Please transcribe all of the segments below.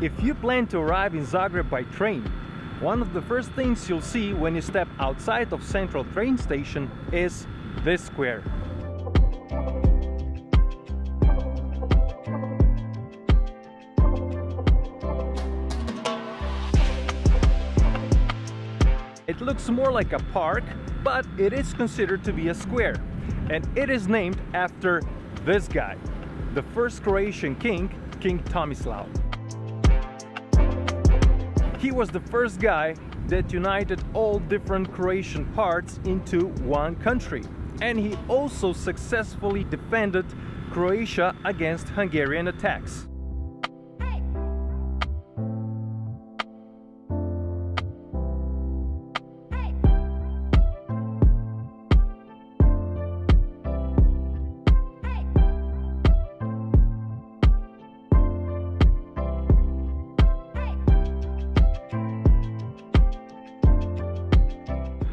If you plan to arrive in Zagreb by train, one of the first things you'll see when you step outside of Central Train Station is this square. It looks more like a park, but it is considered to be a square, and it is named after this guy, the first Croatian king, King Tomislav. He was the first guy that united all different Croatian parts into one country, and he also successfully defended Croatia against Hungarian attacks.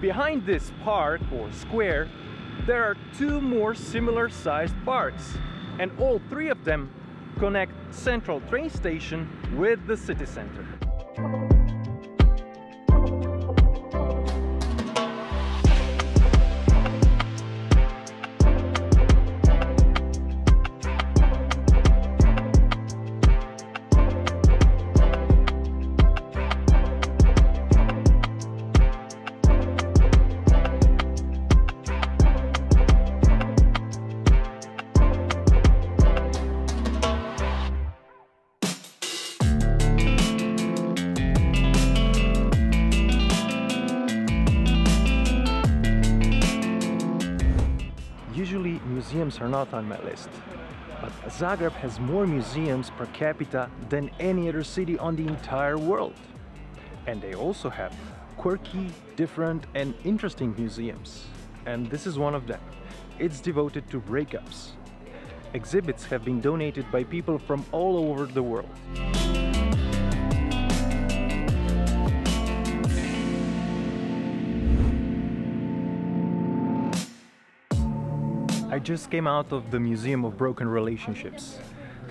Behind this park or square, there are two more similar sized parks, and all three of them connect Central Train Station with the city center. Usually museums are not on my list, but Zagreb has more museums per capita than any other city on the entire world. And they also have quirky, different and interesting museums. And this is one of them. It's devoted to breakups. Exhibits have been donated by people from all over the world. I just came out of the Museum of Broken Relationships.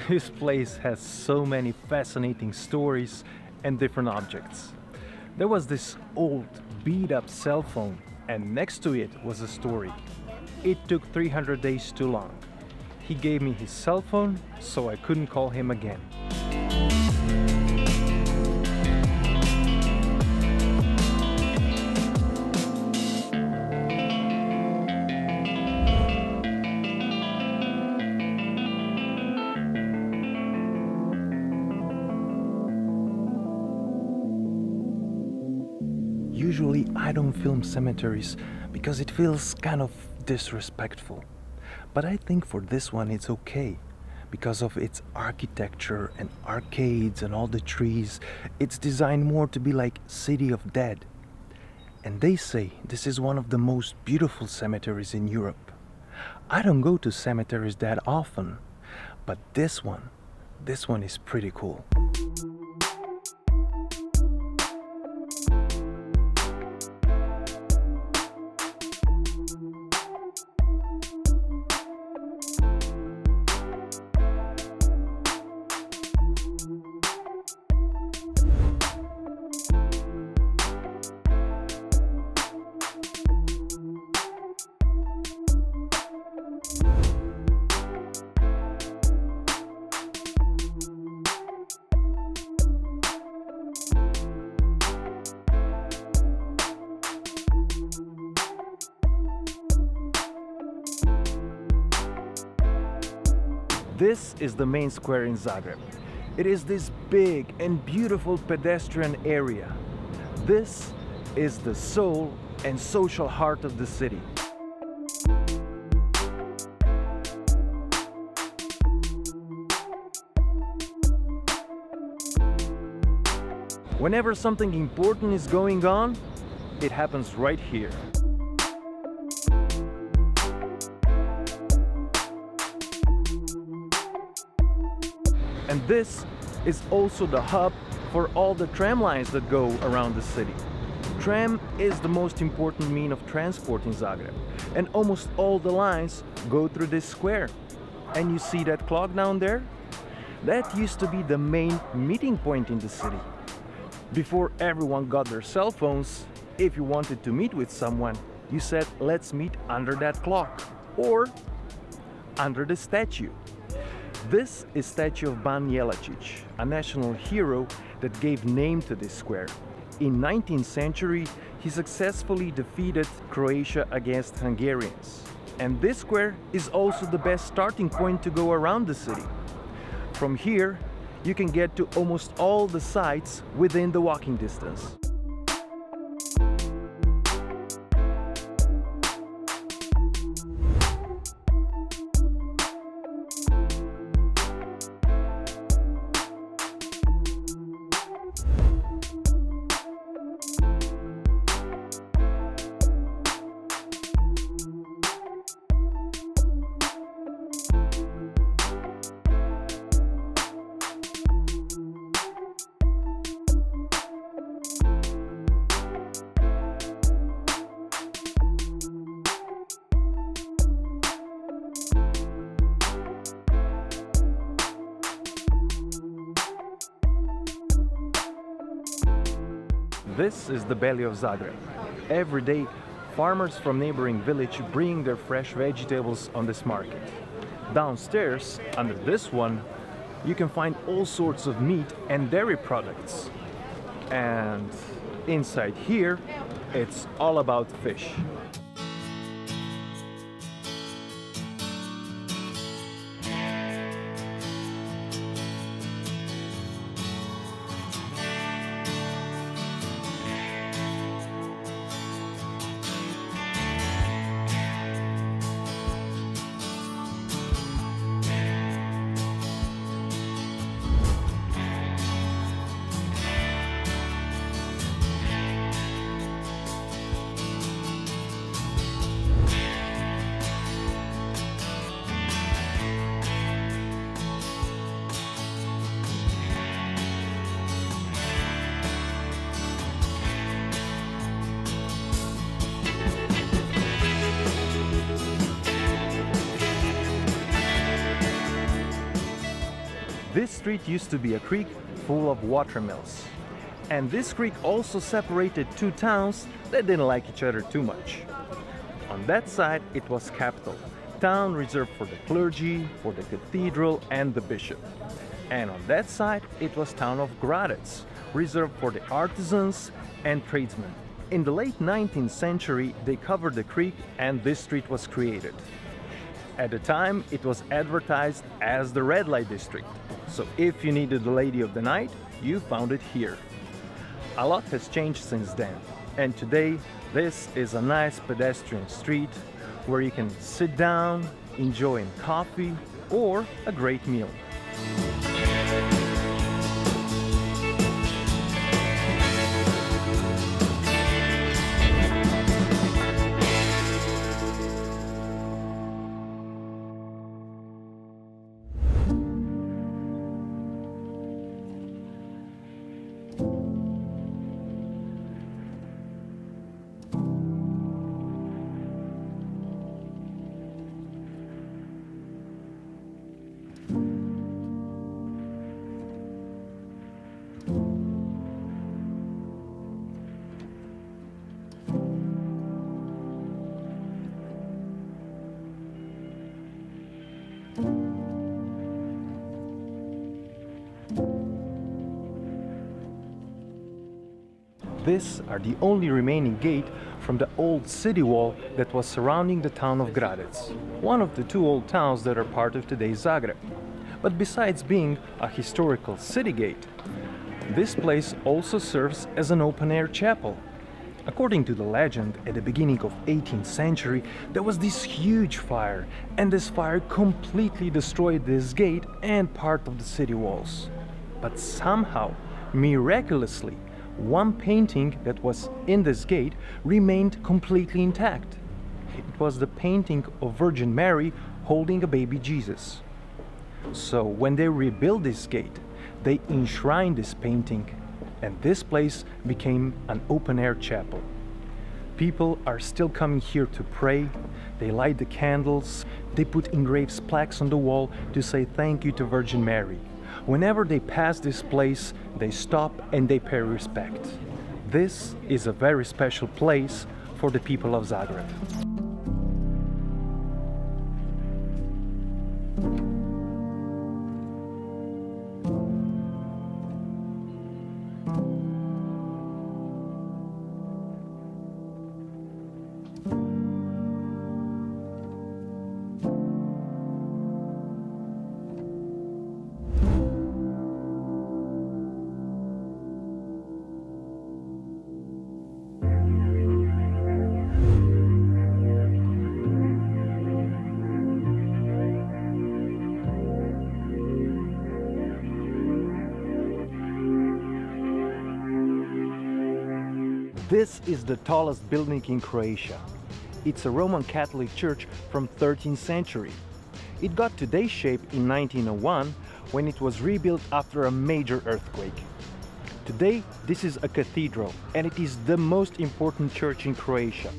This place has so many fascinating stories and different objects. There was this old, beat-up cell phone, and next to it was a story. It took 300 days too long. He gave me his cell phone, so I couldn't call him again. Usually I don't film cemeteries because it feels kind of disrespectful. But I think for this one it's okay. Because of its architecture and arcades and all the trees, it's designed more to be like City of Dead. And they say this is one of the most beautiful cemeteries in Europe. I don't go to cemeteries that often, but this one is pretty cool. This is the main square in Zagreb. It is this big and beautiful pedestrian area. This is the soul and social heart of the city. Whenever something important is going on, it happens right here. And this is also the hub for all the tram lines that go around the city. Tram is the most important means of transport in Zagreb, and almost all the lines go through this square. And you see that clock down there? That used to be the main meeting point in the city. Before everyone got their cell phones, if you wanted to meet with someone, you said, let's meet under that clock or under the statue. This is the statue of Ban Jelačić, a national hero that gave name to this square. In 19th century, he successfully defeated Croatia against Hungarians. And this square is also the best starting point to go around the city. From here, you can get to almost all the sites within the walking distance. This is the belly of Zagreb. Every day, farmers from neighboring villages bring their fresh vegetables on this market. Downstairs, under this one, you can find all sorts of meat and dairy products. And inside here, it's all about fish. This street used to be a creek full of watermills. And this creek also separated two towns that didn't like each other too much. On that side, it was capital, town reserved for the clergy, for the cathedral and the bishop. And on that side, it was town of Gradec, reserved for the artisans and tradesmen. In the late 19th century, they covered the creek and this street was created. At the time, it was advertised as the Red Light District. So if you needed the lady of the night, you found it here. A lot has changed since then, and today this is a nice pedestrian street where you can sit down, enjoy a coffee or a great meal. These are the only remaining gate from the old city wall that was surrounding the town of Gradec, one of the two old towns that are part of today's Zagreb. But besides being a historical city gate, this place also serves as an open-air chapel. According to the legend, at the beginning of 18th century, there was this huge fire, and this fire completely destroyed this gate and part of the city walls. But somehow, miraculously, one painting that was in this gate remained completely intact. It was the painting of Virgin Mary holding a baby Jesus. So when they rebuilt this gate, they enshrined this painting and this place became an open-air chapel. People are still coming here to pray, they light the candles, they put engraved plaques on the wall to say thank you to Virgin Mary. Whenever they pass this place, they stop and they pay respect. This is a very special place for the people of Zagreb. This is the tallest building in Croatia. It's a Roman Catholic church from 13th century. It got today's shape in 1901 when it was rebuilt after a major earthquake. Today this is a cathedral and it is the most important church in Croatia.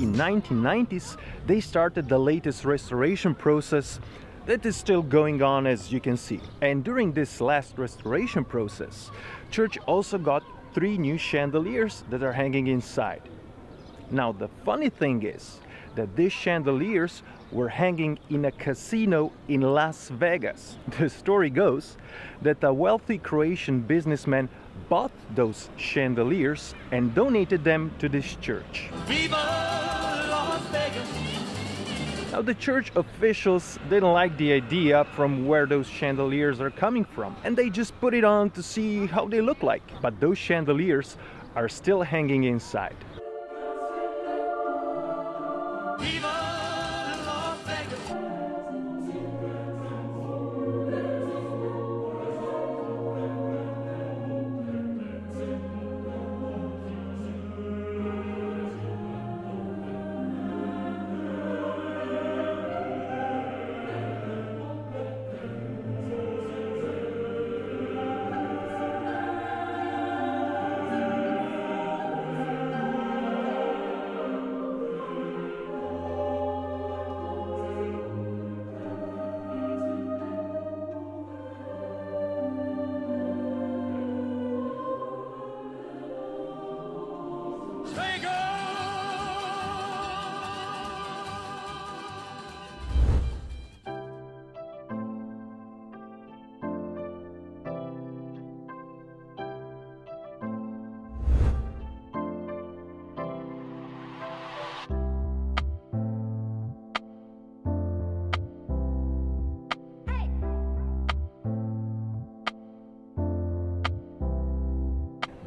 In the 1990s, they started the latest restoration process that is still going on, as you can see. And during this last restoration process, church also got 3 new chandeliers that are hanging inside. Now, the funny thing is that these chandeliers were hanging in a casino in Las Vegas. The story goes that a wealthy Croatian businessman bought those chandeliers and donated them to this church. Now, the church officials didn't like the idea from where those chandeliers are coming from, and they just put it on to see how they look like. But those chandeliers are still hanging inside.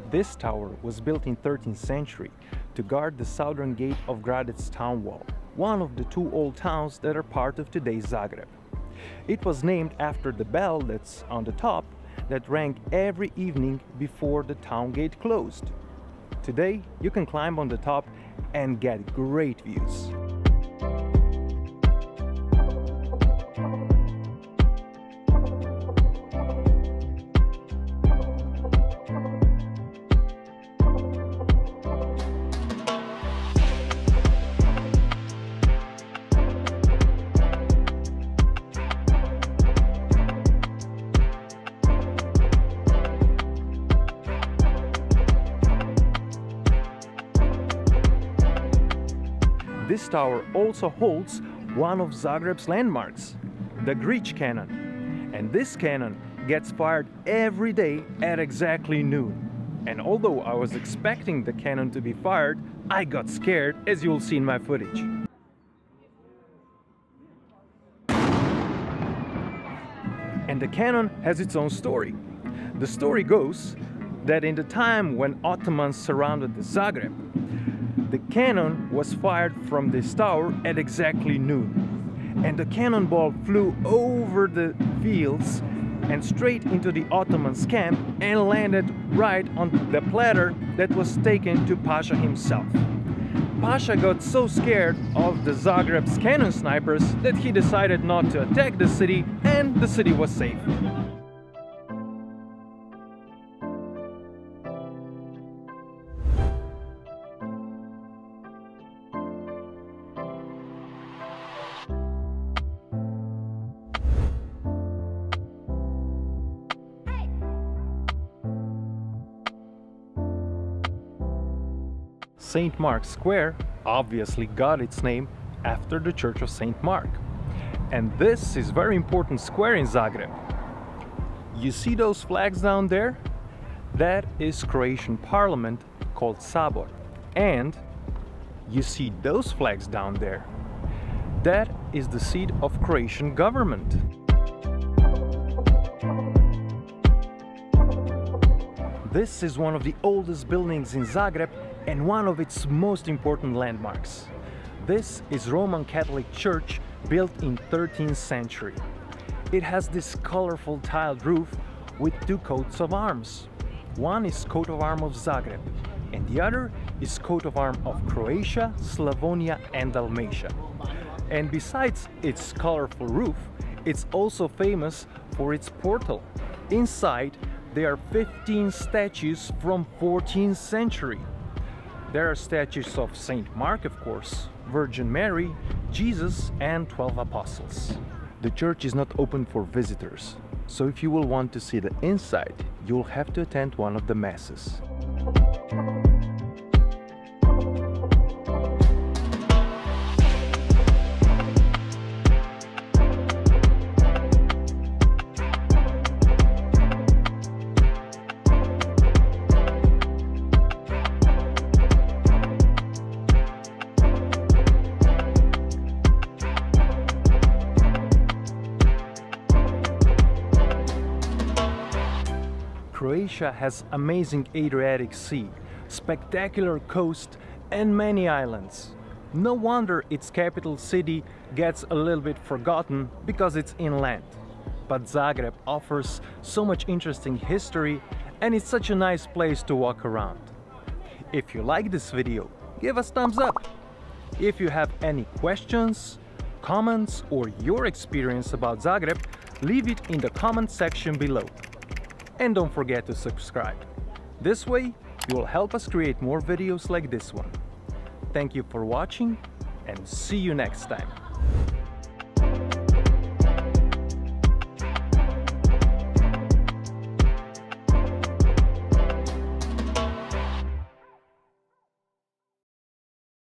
This tower was built in 13th century to guard the southern gate of Gradec's town wall, one of the 2 old towns that are part of today's Zagreb. It was named after the bell that's on the top that rang every evening before the town gate closed. Today you can climb on the top and get great views. This tower also holds one of Zagreb's landmarks, the Grič Cannon. And this cannon gets fired every day at exactly noon. And although I was expecting the cannon to be fired, I got scared, as you'll see in my footage. And the cannon has its own story. The story goes that in the time when Ottomans surrounded the Zagreb, the cannon was fired from this tower at exactly noon, and the cannonball flew over the fields and straight into the Ottomans' camp and landed right on the platter that was taken to Pasha himself. Pasha got so scared of the Zagreb's cannon snipers that he decided not to attack the city, and the city was safe. St. Mark's Square obviously got its name after the Church of St. Mark. And this is a very important square in Zagreb. You see those flags down there? That is Croatian Parliament called Sabor. And you see those flags down there? That is the seat of Croatian government. This is one of the oldest buildings in Zagreb and one of its most important landmarks. This is Roman Catholic Church built in 13th century. It has this colorful tiled roof with two coats of arms. One is coat of arm of Zagreb and the other is coat of arm of Croatia, Slavonia and Dalmatia. And besides its colorful roof, it's also famous for its portal. Inside, there are 15 statues from 14th century. There are statues of St. Mark, of course, Virgin Mary, Jesus and 12 apostles. The church is not open for visitors, so if you will want to see the inside, you'll have to attend one of the masses. Croatia has amazing Adriatic Sea, spectacular coast and many islands. No wonder its capital city gets a little bit forgotten because it's inland. But Zagreb offers so much interesting history and it's such a nice place to walk around. If you like this video, give us thumbs up. If you have any questions, comments or your experience about Zagreb, leave it in the comment section below. And don't forget to subscribe. This way, you will help us create more videos like this one. Thank you for watching and see you next time.